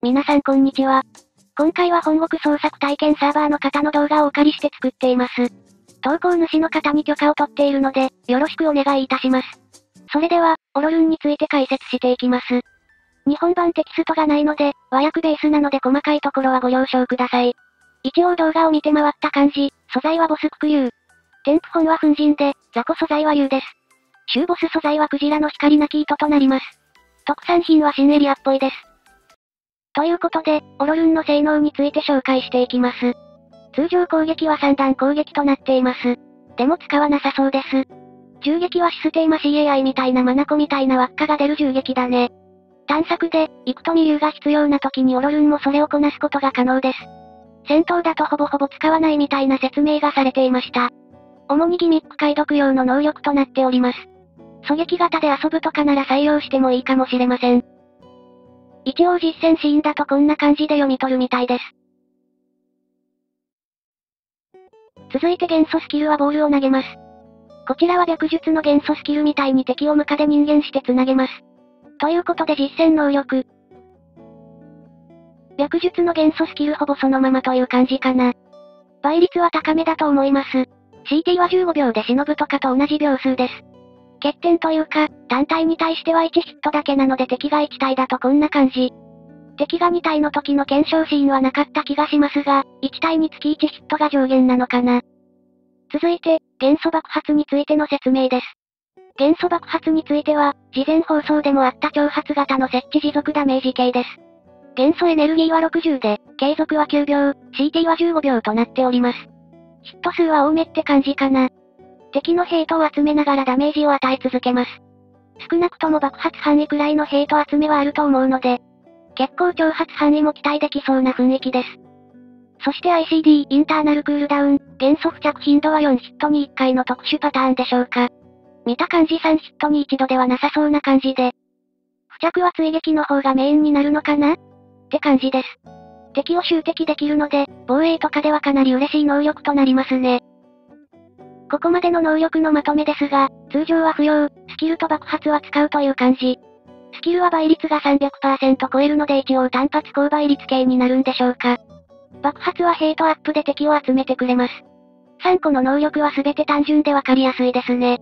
皆さんこんにちは。今回は本国捜索体験サーバーの方の動画をお借りして作っています。投稿主の方に許可を取っているので、よろしくお願いいたします。それでは、オロルンについて解説していきます。日本版テキストがないので、和訳ベースなので細かいところはご了承ください。一応動画を見て回った感じ、素材はボスククリュウ。添付本は粉塵で、雑魚素材は竜です。シューボス素材はクジラの光なき糸となります。特産品は新エリアっぽいです。ということで、オロルンの性能について紹介していきます。通常攻撃は3段攻撃となっています。でも使わなさそうです。銃撃はシステーマ CAI みたいなマナコみたいな輪っかが出る銃撃だね。探索で、幾富竜が必要な時にオロルンもそれをこなすことが可能です。戦闘だとほぼほぼ使わないみたいな説明がされていました。主にギミック解読用の能力となっております。狙撃型で遊ぶとかなら採用してもいいかもしれません。一応実戦シーンだとこんな感じで読み取るみたいです。続いて元素スキルはボールを投げます。こちらは白術の元素スキルみたいに敵をムカで人間して繋げます。ということで実戦能力。白術の元素スキルほぼそのままという感じかな。倍率は高めだと思います。CT は15秒で忍ぶとかと同じ秒数です。欠点というか、単体に対しては1ヒットだけなので敵が1体だとこんな感じ。敵が2体の時の検証シーンはなかった気がしますが、1体につき1ヒットが上限なのかな。続いて、元素爆発についての説明です。元素爆発については、事前放送でもあった挑発型の設置持続ダメージ系です。元素エネルギーは60で、継続は9秒、CT は15秒となっております。ヒット数は多めって感じかな。敵のヘイトを集めながらダメージを与え続けます。少なくとも爆発範囲くらいのヘイト集めはあると思うので、結構挑発範囲も期待できそうな雰囲気です。そして ICD、インターナルクールダウン、元素付着頻度は4ヒットに1回の特殊パターンでしょうか。見た感じ3ヒットに1度ではなさそうな感じで、付着は追撃の方がメインになるのかなって感じです。敵を襲撃できるので、防衛とかではかなり嬉しい能力となりますね。ここまでの能力のまとめですが、通常は不要、スキルと爆発は使うという感じ。スキルは倍率が 300% 超えるので一応単発高倍率系になるんでしょうか。爆発はヘイトアップで敵を集めてくれます。3個の能力は全て単純でわかりやすいですね。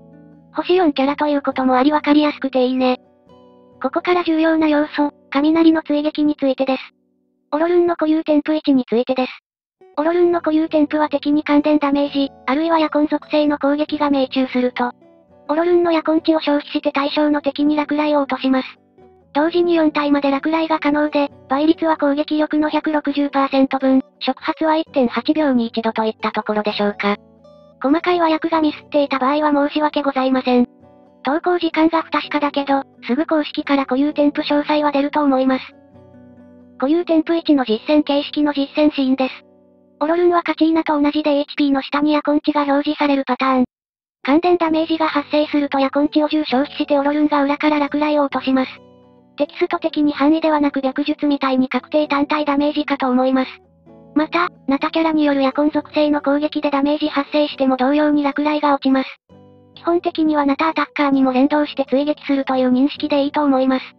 星4キャラということもありわかりやすくていいね。ここから重要な要素、雷の追撃についてです。オロルンの固有添付1についてです。オロルンの固有添付は敵に感電ダメージ、あるいは夜魂属性の攻撃が命中すると、オロルンの夜魂値を消費して対象の敵に落雷を落とします。同時に4体まで落雷が可能で、倍率は攻撃力の 160% 分、触発は 1.8 秒に1度といったところでしょうか。細かい和訳がミスっていた場合は申し訳ございません。投稿時間が不確かだけど、すぐ公式から固有添付詳細は出ると思います。固有添付1の実戦形式の実戦シーンです。オロルンはカチーナと同じで HP の下に夜魂値が表示されるパターン。感電ダメージが発生すると夜魂値を10消費してオロルンが裏から落雷を落とします。テキスト的に範囲ではなく白術みたいに確定単体ダメージかと思います。また、ナタキャラによる夜魂属性の攻撃でダメージ発生しても同様に落雷が落ちます。基本的にはナタアタッカーにも連動して追撃するという認識でいいと思います。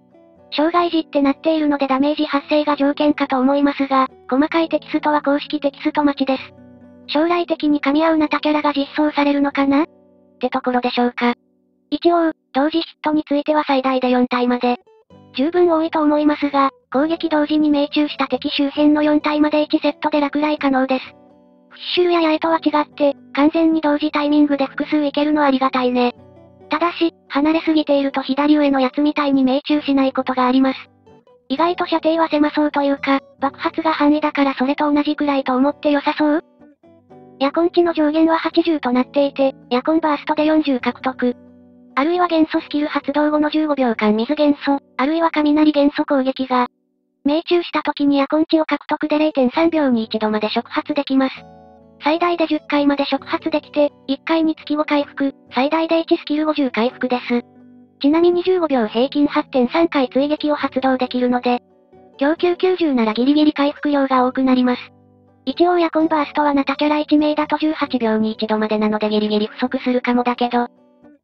障害児ってなっているのでダメージ発生が条件かと思いますが、細かいテキストは公式テキスト待ちです。将来的に噛み合うナタキャラが実装されるのかなってところでしょうか。一応、同時ヒットについては最大で4体まで。十分多いと思いますが、攻撃同時に命中した敵周辺の4体まで1セットで落雷可能です。フィッシュルやヤエとは違って、完全に同時タイミングで複数いけるのありがたいね。ただし、離れすぎていると左上のやつみたいに命中しないことがあります。意外と射程は狭そうというか、爆発が範囲だからそれと同じくらいと思って良さそう？夜魂値の上限は80となっていて、夜魂バーストで40獲得。あるいは元素スキル発動後の15秒間水元素、あるいは雷元素攻撃が、命中した時に夜魂値を獲得で 0.3 秒に1度まで触発できます。最大で10回まで触発できて、1回につき5回復、最大で1スキル50回復です。ちなみに15秒平均 8.3 回追撃を発動できるので、供給90ならギリギリ回復量が多くなります。一応夜魂バーストはナタキャラ1名だと18秒に1度までなのでギリギリ不足するかもだけど、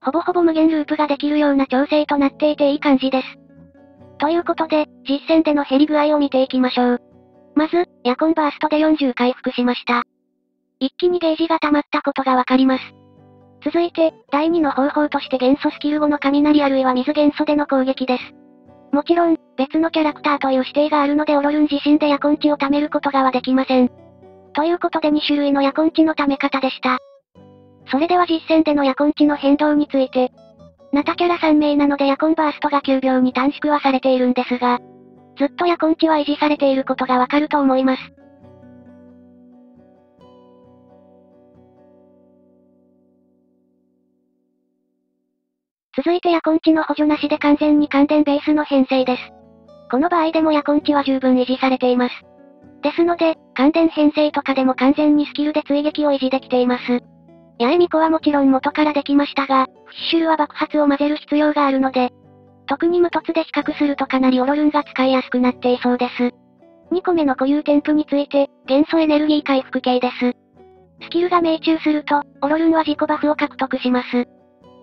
ほぼほぼ無限ループができるような調整となっていていい感じです。ということで、実戦での減り具合を見ていきましょう。まず、夜間バーストで40回復しました。一気にゲージが溜まったことがわかります。続いて、第2の方法として元素スキル5の雷あるいは水元素での攻撃です。もちろん、別のキャラクターという指定があるのでオロルン自身で夜根値を貯めることがはできません。ということで2種類の夜根値の貯め方でした。それでは実戦での夜根値の変動について。ナタキャラ3名なので夜根バーストが9秒に短縮はされているんですが、ずっと夜根値は維持されていることがわかると思います。続いて夜根値の補助なしで完全に感電ベースの編成です。この場合でも夜根値は十分維持されています。ですので、感電編成とかでも完全にスキルで追撃を維持できています。八重美子はもちろん元からできましたが、フィッシュルは爆発を混ぜる必要があるので、特に無凸で比較するとかなりオロルンが使いやすくなっていそうです。2個目の固有添付について、元素エネルギー回復系です。スキルが命中すると、オロルンは自己バフを獲得します。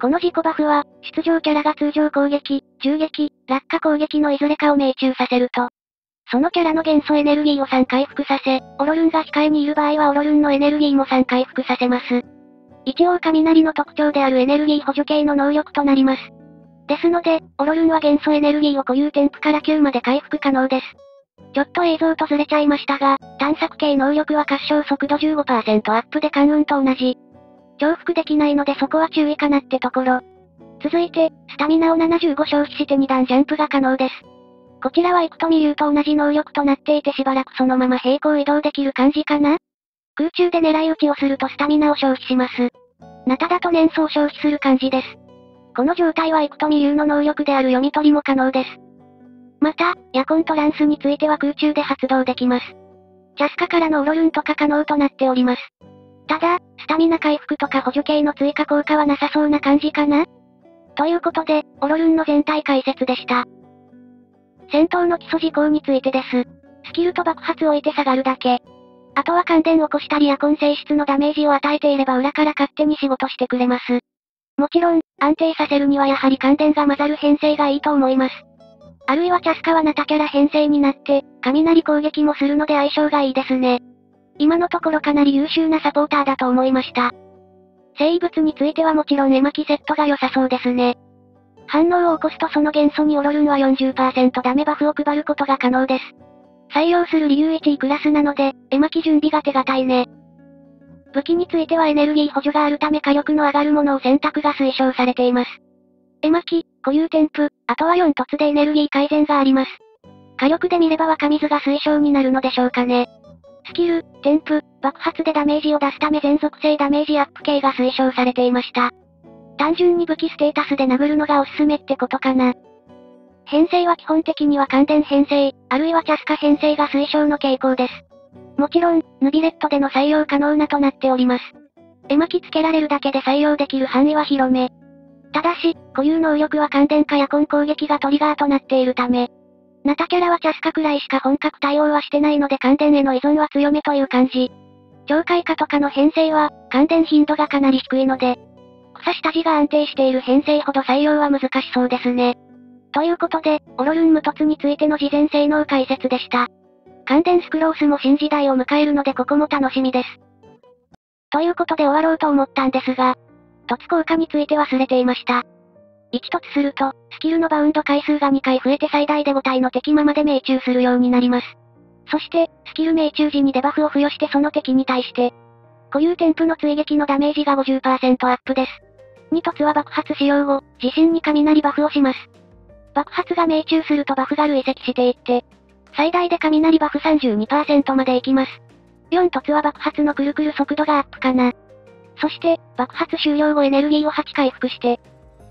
この自己バフは、出場キャラが通常攻撃、銃撃、落下攻撃のいずれかを命中させると、そのキャラの元素エネルギーを3回復させ、オロルンが控えにいる場合はオロルンのエネルギーも3回復させます。一応雷の特徴であるエネルギー補助系の能力となります。ですので、オロルンは元素エネルギーを固有添付から9まで回復可能です。ちょっと映像とずれちゃいましたが、探索系能力は滑翔速度 15% アップで関運と同じ。重複できないのでそこは注意かなってところ。続いて、スタミナを75消費して2段ジャンプが可能です。こちらは幾富竜と同じ能力となっていてしばらくそのまま平行移動できる感じかな？空中で狙い撃ちをするとスタミナを消費します。ナタだと年数を消費する感じです。この状態は幾富竜の能力である読み取りも可能です。また、夜根とランスについては空中で発動できます。チャスカからのオロルンとか可能となっております。ただ、スタミナ回復とか補助系の追加効果はなさそうな感じかな？ということで、オロルンの全体解説でした。戦闘の基礎事項についてです。スキルと爆発を置いて下がるだけ。あとは感電を起こしたり夜根性質のダメージを与えていれば裏から勝手に仕事してくれます。もちろん、安定させるにはやはり感電が混ざる編成がいいと思います。あるいはチャスカはナタキャラ編成になって、雷攻撃もするので相性がいいですね。今のところかなり優秀なサポーターだと思いました。生物についてはもちろん絵巻セットが良さそうですね。反応を起こすとその元素にオロルンは 40% ダメバフを配ることが可能です。採用する理由1位クラスなので、絵巻準備が手堅いね。武器についてはエネルギー補助があるため火力の上がるものを選択が推奨されています。絵巻、固有添付、あとは4凸でエネルギー改善があります。火力で見れば若水が推奨になるのでしょうかね。スキル、添付、爆発でダメージを出すため全属性ダメージアップ系が推奨されていました。単純に武器ステータスで殴るのがおすすめってことかな。編成は基本的には感電編成、あるいはチャスカ編成が推奨の傾向です。もちろん、ヌビレットでの採用可能なとなっております。絵巻つけられるだけで採用できる範囲は広め。ただし、固有能力は感電か夜根攻撃がトリガーとなっているため。ナタキャラはチャスカくらいしか本格対応はしてないので感電への依存は強めという感じ。懲戒化とかの編成は、感電頻度がかなり低いので、草下地が安定している編成ほど採用は難しそうですね。ということで、オロルン無凸についての事前性能解説でした。感電スクロースも新時代を迎えるのでここも楽しみです。ということで終わろうと思ったんですが、凸効果について忘れていました。1凸すると、スキルのバウンド回数が2回増えて最大で5体の敵ままで命中するようになります。そして、スキル命中時にデバフを付与してその敵に対して、固有添付の追撃のダメージが 50% アップです。2凸は爆発使用後、自身に雷バフをします。爆発が命中するとバフが累積していって、最大で雷バフ 32% までいきます。4凸は爆発のくるくる速度がアップかな。そして、爆発終了後エネルギーを8回復して、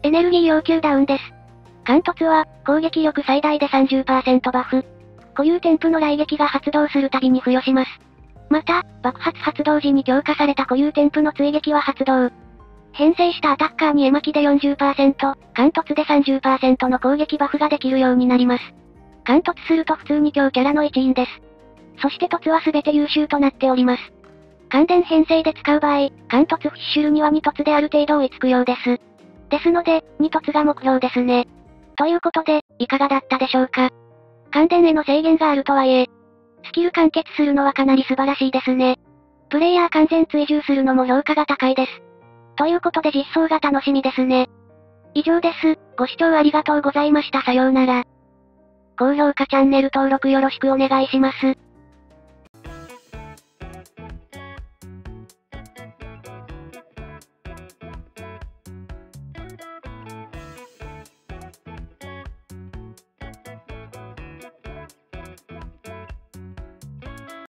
エネルギー要求ダウンです。間凸は、攻撃力最大で 30% バフ。固有添付の雷撃が発動するたびに付与します。また、爆発発動時に強化された固有添付の追撃は発動。編成したアタッカーに絵巻で 40%、間凸で 30% の攻撃バフができるようになります。間凸すると普通に強キャラの一員です。そして凸は全て優秀となっております。感電編成で使う場合、間凸フィッシュルには2凸である程度追いつくようです。ですので、2凸が目標ですね。ということで、いかがだったでしょうか。感電への制限があるとはいえ、スキル完結するのはかなり素晴らしいですね。プレイヤー完全追従するのも評価が高いです。ということで実装が楽しみですね。以上です。ご視聴ありがとうございました。さようなら。高評価チャンネル登録よろしくお願いします。